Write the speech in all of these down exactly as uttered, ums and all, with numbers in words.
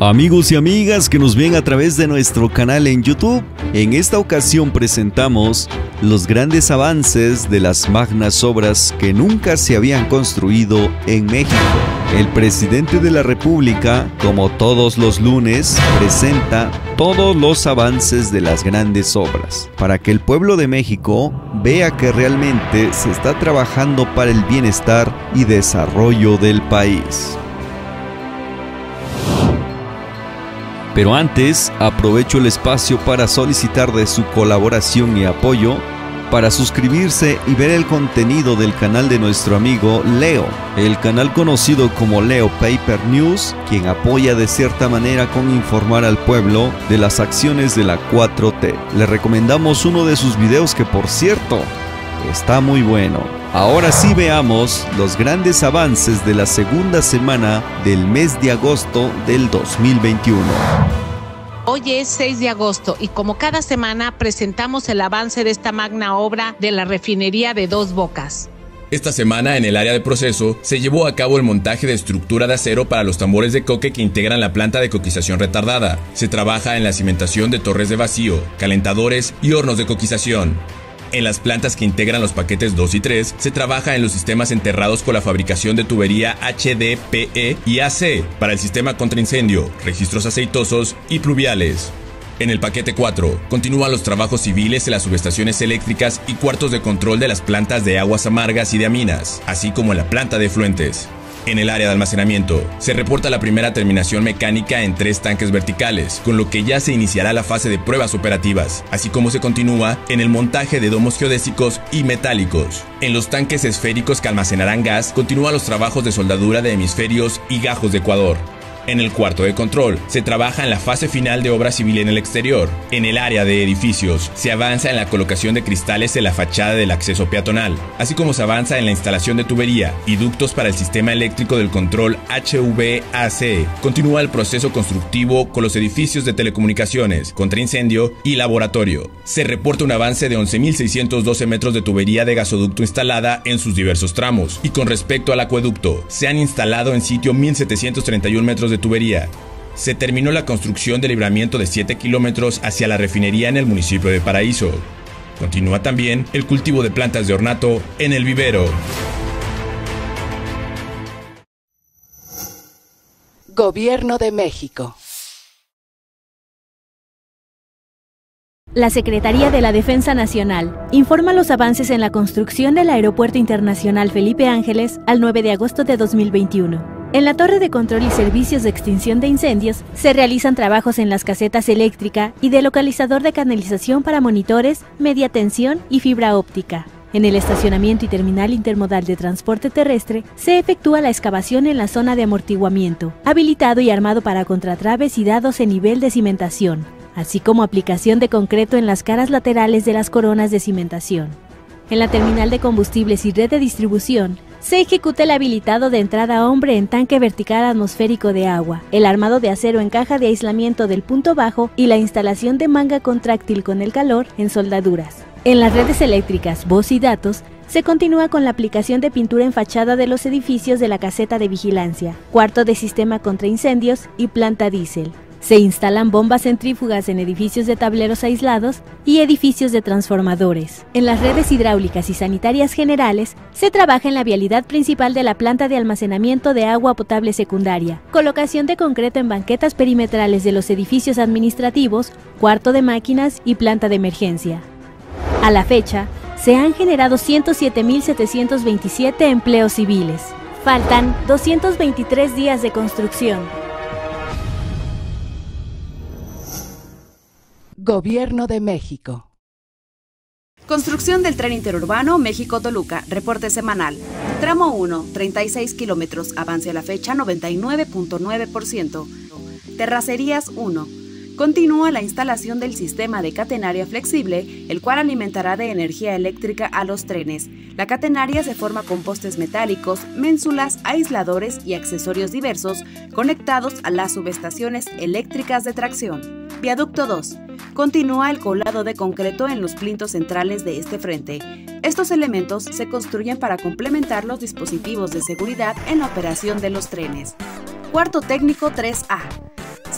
Amigos y amigas que nos ven a través de nuestro canal en YouTube, en esta ocasión presentamos los grandes avances de las magnas obras que nunca se habían construido en México. El presidente de la República, como todos los lunes, presenta todos los avances de las grandes obras, para que el pueblo de México vea que realmente se está trabajando para el bienestar y desarrollo del país. Pero antes, aprovecho el espacio para solicitar de su colaboración y apoyo para suscribirse y ver el contenido del canal de nuestro amigo Leo, el canal conocido como Leo Paper News, quien apoya de cierta manera con informar al pueblo de las acciones de la cuatro T. Le recomendamos uno de sus videos que, por cierto, está muy bueno. Ahora sí veamos los grandes avances de la segunda semana del mes de agosto del dos mil veintiuno. Hoy es seis de agosto y como cada semana presentamos el avance de esta magna obra de la refinería de Dos Bocas. Esta semana en el área de proceso se llevó a cabo el montaje de estructura de acero para los tambores de coque que integran la planta de coquización retardada. Se trabaja en la cimentación de torres de vacío, calentadores y hornos de coquización. En las plantas que integran los paquetes dos y tres, se trabaja en los sistemas enterrados con la fabricación de tubería H D P E y A C para el sistema contra incendio, registros aceitosos y pluviales. En el paquete cuatro, continúan los trabajos civiles en las subestaciones eléctricas y cuartos de control de las plantas de aguas amargas y de aminas, así como en la planta de efluentes. En el área de almacenamiento, se reporta la primera terminación mecánica en tres tanques verticales, con lo que ya se iniciará la fase de pruebas operativas, así como se continúa en el montaje de domos geodésicos y metálicos. En los tanques esféricos que almacenarán gas, continúan los trabajos de soldadura de hemisferios y gajos de Ecuador. En el cuarto de control, se trabaja en la fase final de obra civil en el exterior. En el área de edificios, se avanza en la colocación de cristales en la fachada del acceso peatonal, así como se avanza en la instalación de tubería y ductos para el sistema eléctrico del control H V A C. Continúa el proceso constructivo con los edificios de telecomunicaciones, contraincendio y laboratorio. Se reporta un avance de once mil seiscientos doce metros de tubería de gasoducto instalada en sus diversos tramos. Y con respecto al acueducto, se han instalado en sitio mil setecientos treinta y uno metros de tubería. Se terminó la construcción del libramiento de siete kilómetros hacia la refinería en el municipio de Paraíso. Continúa también el cultivo de plantas de ornato en el vivero. Gobierno de México. La Secretaría de la Defensa Nacional informa los avances en la construcción del Aeropuerto Internacional Felipe Ángeles al nueve de agosto de dos mil veintiuno. En la torre de control y servicios de extinción de incendios se realizan trabajos en las casetas eléctrica y de localizador de canalización para monitores, media tensión y fibra óptica. En el estacionamiento y terminal intermodal de transporte terrestre se efectúa la excavación en la zona de amortiguamiento, habilitado y armado para contratraves y dados en nivel de cimentación, así como aplicación de concreto en las caras laterales de las coronas de cimentación. En la terminal de combustibles y red de distribución, se ejecuta el habilitado de entrada a hombre en tanque vertical atmosférico de agua, el armado de acero en caja de aislamiento del punto bajo y la instalación de manga contráctil con el calor en soldaduras. En las redes eléctricas, voz y datos, se continúa con la aplicación de pintura en fachada de los edificios de la caseta de vigilancia, cuarto de sistema contra incendios y planta diésel. Se instalan bombas centrífugas en edificios de tableros aislados y edificios de transformadores. En las redes hidráulicas y sanitarias generales, se trabaja en la vialidad principal de la planta de almacenamiento de agua potable secundaria, colocación de concreto en banquetas perimetrales de los edificios administrativos, cuarto de máquinas y planta de emergencia. A la fecha, se han generado ciento siete mil setecientos veintisiete empleos civiles. Faltan doscientos veintitrés días de construcción. Gobierno de México. Construcción del Tren Interurbano México-Toluca. Reporte semanal. Tramo uno, treinta y seis kilómetros. Avance a la fecha, noventa y nueve punto nueve por ciento. Terracerías uno. Continúa la instalación del sistema de catenaria flexible, el cual alimentará de energía eléctrica a los trenes. La catenaria se forma con postes metálicos, ménsulas, aisladores y accesorios diversos conectados a las subestaciones eléctricas de tracción. Viaducto dos. Continúa el colado de concreto en los plintos centrales de este frente. Estos elementos se construyen para complementar los dispositivos de seguridad en la operación de los trenes. Cuarto técnico tres A.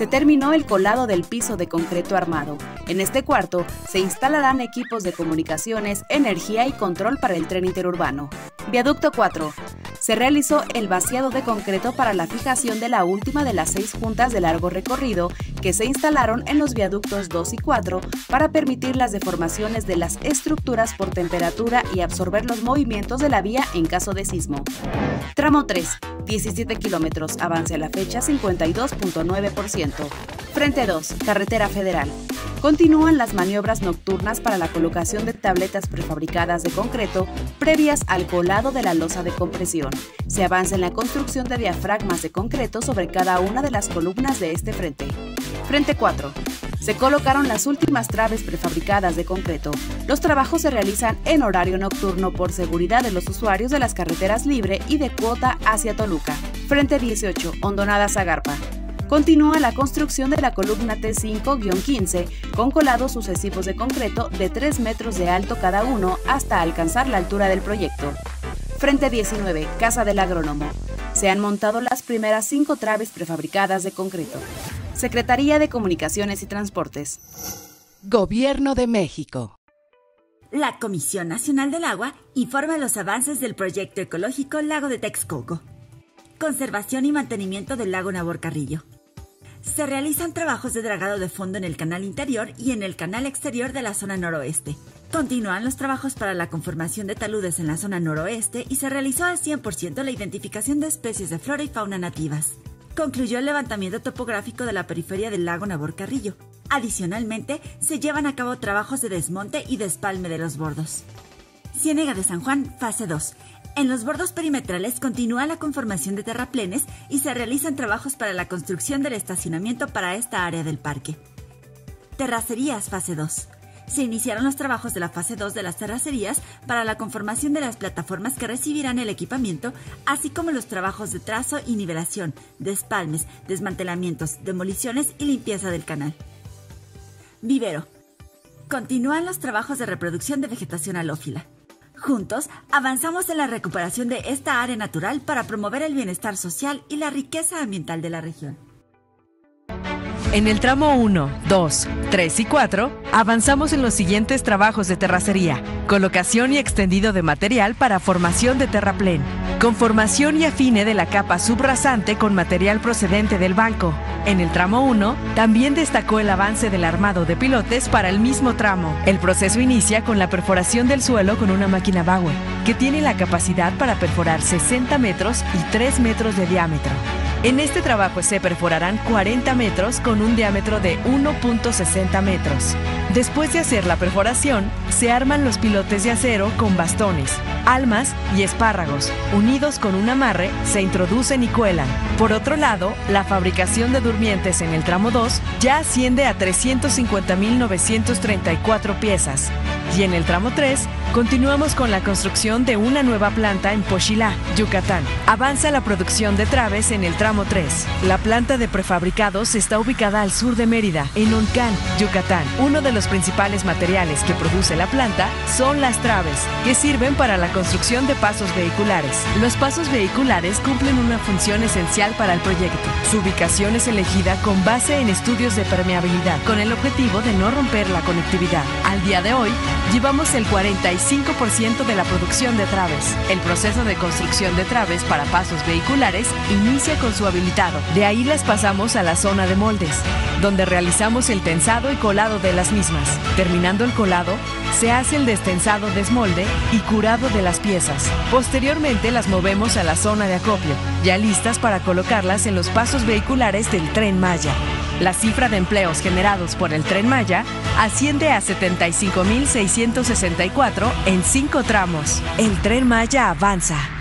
se terminó el colado del piso de concreto armado. En este cuarto se instalarán equipos de comunicaciones, energía y control para el tren interurbano. Viaducto cuatro. Se realizó el vaciado de concreto para la fijación de la última de las seis juntas de largo recorrido que se instalaron en los viaductos dos y cuatro para permitir las deformaciones de las estructuras por temperatura y absorber los movimientos de la vía en caso de sismo. Tramo tres, diecisiete kilómetros, avance a la fecha cincuenta y dos punto nueve por ciento. Frente dos, Carretera Federal. Continúan las maniobras nocturnas para la colocación de tabletas prefabricadas de concreto previas al colado de la losa de compresión. Se avanza en la construcción de diafragmas de concreto sobre cada una de las columnas de este frente. Frente cuatro. Se colocaron las últimas traves prefabricadas de concreto. Los trabajos se realizan en horario nocturno por seguridad de los usuarios de las carreteras libre y de cuota hacia Toluca. Frente dieciocho, Hondonada-Zagarpa. Continúa la construcción de la columna T cinco guion quince con colados sucesivos de concreto de tres metros de alto cada uno hasta alcanzar la altura del proyecto. Frente diecinueve, Casa del Agrónomo. Se han montado las primeras cinco traves prefabricadas de concreto. Secretaría de Comunicaciones y Transportes. Gobierno de México. La Comisión Nacional del Agua informa los avances del proyecto ecológico Lago de Texcoco. Conservación y mantenimiento del lago Nabor Carrillo. Se realizan trabajos de dragado de fondo en el canal interior y en el canal exterior de la zona noroeste. Continúan los trabajos para la conformación de taludes en la zona noroeste y se realizó al cien por ciento la identificación de especies de flora y fauna nativas. Concluyó el levantamiento topográfico de la periferia del lago Nabor Carrillo. Adicionalmente, se llevan a cabo trabajos de desmonte y despalme de los bordos. Ciénega de San Juan, fase dos. En los bordos perimetrales continúa la conformación de terraplenes y se realizan trabajos para la construcción del estacionamiento para esta área del parque. Terracerías fase dos. Se iniciaron los trabajos de la fase dos de las terracerías para la conformación de las plataformas que recibirán el equipamiento, así como los trabajos de trazo y nivelación, despalmes, desmantelamientos, demoliciones y limpieza del canal. Vivero. Continúan los trabajos de reproducción de vegetación halófila. Juntos, avanzamos en la recuperación de esta área natural para promover el bienestar social y la riqueza ambiental de la región. En el tramo uno, dos, tres y cuatro, avanzamos en los siguientes trabajos de terracería, colocación y extendido de material para formación de terraplén, conformación y afine de la capa subrasante con material procedente del banco. En el tramo uno, también destacó el avance del armado de pilotes para el mismo tramo. El proceso inicia con la perforación del suelo con una máquina Bagüe, que tiene la capacidad para perforar sesenta metros y tres metros de diámetro. En este trabajo se perforarán cuarenta metros con un diámetro de uno punto sesenta metros. Después de hacer la perforación, se arman los pilotes de acero con bastones, almas y espárragos. Unidos con un amarre, se introducen y cuelan. Por otro lado, la fabricación de durmientes en el tramo dos ya asciende a trescientas cincuenta mil novecientas treinta y cuatro piezas. Y en el tramo tres, continuamos con la construcción de una nueva planta en Pochilá, Yucatán. Avanza la producción de traves en el tramo tres. La planta de prefabricados está ubicada al sur de Mérida, en Uncán, Yucatán. Uno de los Los principales materiales que produce la planta son las traves, que sirven para la construcción de pasos vehiculares. Los pasos vehiculares cumplen una función esencial para el proyecto. Su ubicación es elegida con base en estudios de permeabilidad, con el objetivo de no romper la conectividad. Al día de hoy, llevamos el cuarenta y cinco por ciento de la producción de traves. El proceso de construcción de traves para pasos vehiculares inicia con su habilitado. De ahí las pasamos a la zona de moldes, donde realizamos el tensado y colado de las mismas. Terminando el colado, se hace el destensado, desmolde y curado de las piezas. Posteriormente las movemos a la zona de acopio, ya listas para colocarlas en los pasos vehiculares del Tren Maya. La cifra de empleos generados por el Tren Maya asciende a setenta y cinco mil seiscientos sesenta y cuatro en cinco tramos. El Tren Maya avanza.